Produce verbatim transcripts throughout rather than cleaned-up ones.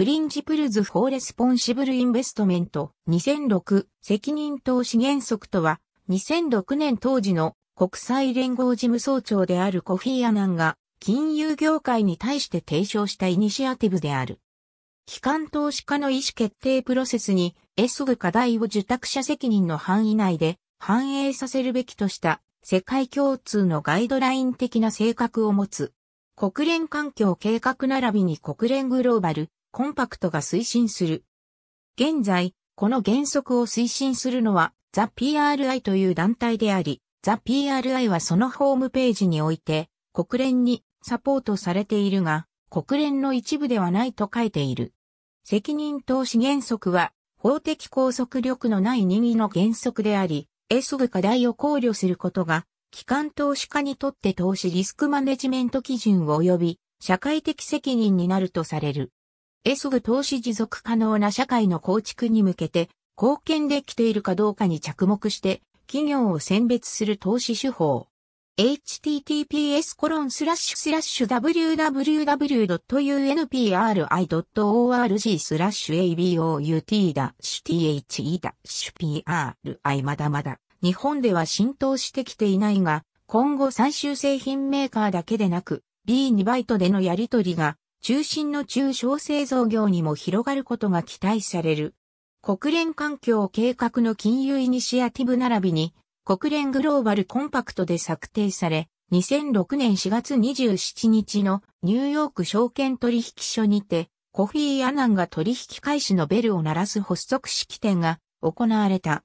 プリンシプルズ・フォー・レスポンシブル・インベストメントにせんろく責任投資原則とは、にせんろくねん当時の国際連合事務総長であるコフィ・アナンが金融業界に対して提唱したイニシアティブである。機関投資家の意思決定プロセスにSぐ課題を受託者責任の範囲内で反映させるべきとした世界共通のガイドライン的な性格を持つ。国連環境計画並びに国連グローバルコンパクトが推進する。現在、この原則を推進するのはザ・ピーアールアイ という団体であり、ザ・ピーアールアイ はそのホームページにおいて国連にサポートされているが、国連の一部ではないと書いている。責任投資原則は法的拘束力のない任意の原則であり、Sぐ課題を考慮することが、機関投資家にとって投資リスクマネジメント基準及び社会的責任になるとされる。Sぐ投資持続可能な社会の構築に向けて貢献できているかどうかに着目して企業を選別する投資手法。エイチティーティーピーエスコロンスラッシュスラッシュダブリューダブリューダブリュードットユーエヌピーアールアイドットオーアールジースラッシュエービーオーユーティーダッシュピーアールアイ まだまだ日本では浸透してきていないが、今後最終製品メーカーだけでなく ビーツー バイトでのやり取りが中心の中小製造業にも広がることが期待される。国連環境計画の金融イニシアティブ並びに国連グローバルコンパクトで策定され、にせんろくねんしがつにじゅうしちにちのニューヨーク証券取引所にて、コフィ・アナンが取引開始のベルを鳴らす発足式典が行われた。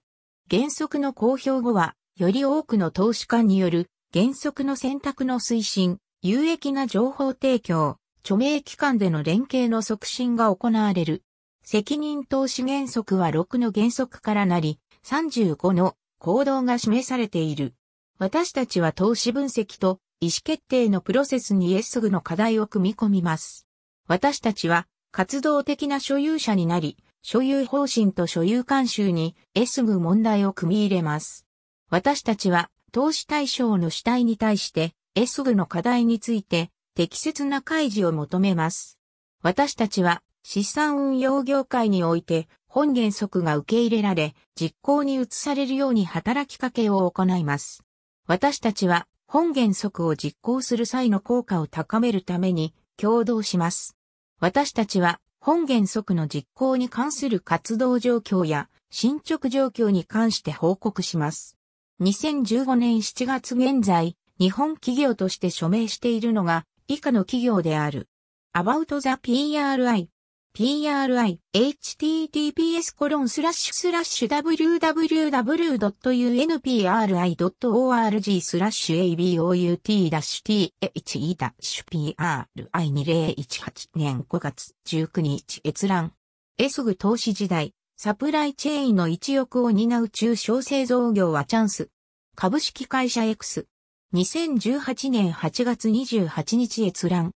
原則の公表後は、より多くの投資家による原則の選択の推進、有益な情報提供、著名機関での連携の促進が行われる。責任投資原則はろくの原則からなり、さんじゅうごの行動が示されている。私たちは投資分析と意思決定のプロセスにSぐの課題を組み込みます。私たちは活動的な所有者になり、所有方針と所有慣習にSぐ問題を組み入れます。私たちは投資対象の主体に対してSぐの課題について適切な開示を求めます。私たちは資産運用業界において本原則が受け入れられ、実行に移されるように働きかけを行います。私たちは本原則を実行する際の効果を高めるために協働します。私たちは本原則の実行に関する活動状況や進捗状況に関して報告します。にせんじゅうごねんしちがつ現在、日本企業として署名しているのが以下の企業である。About the ピーアールアイピーアールアイ、エイチティーティーピーエスコロンスラッシュスラッシュダブリューダブリューダブリュードットユーエヌピーアールアイドットオーアールジースラッシュエービーオーユーティーダッシュティーエイチイーダッシュピーアールアイにせんじゅうはちねんごがつじゅうくにち閲覧。Sぐ投資時代、サプライチェーンの一翼を担う中小製造業はチャンス。株式会社 X。にせんじゅうはちねんはちがつにじゅうはちにち閲覧。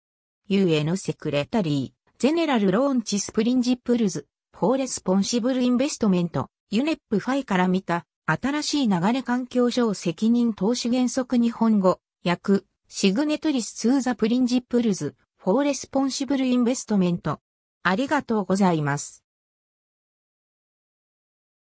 ユーエヌ セクレタリー。ゼネラルローンチスプリンジプルズ、フォーレスポンシブルインベストメント、ユネップファイから見た、新しい流れ環境省責任投資原則日本語、訳、シグネトリスツーザプリンジプルズ、フォーレスポンシブルインベストメント。ありがとうございます。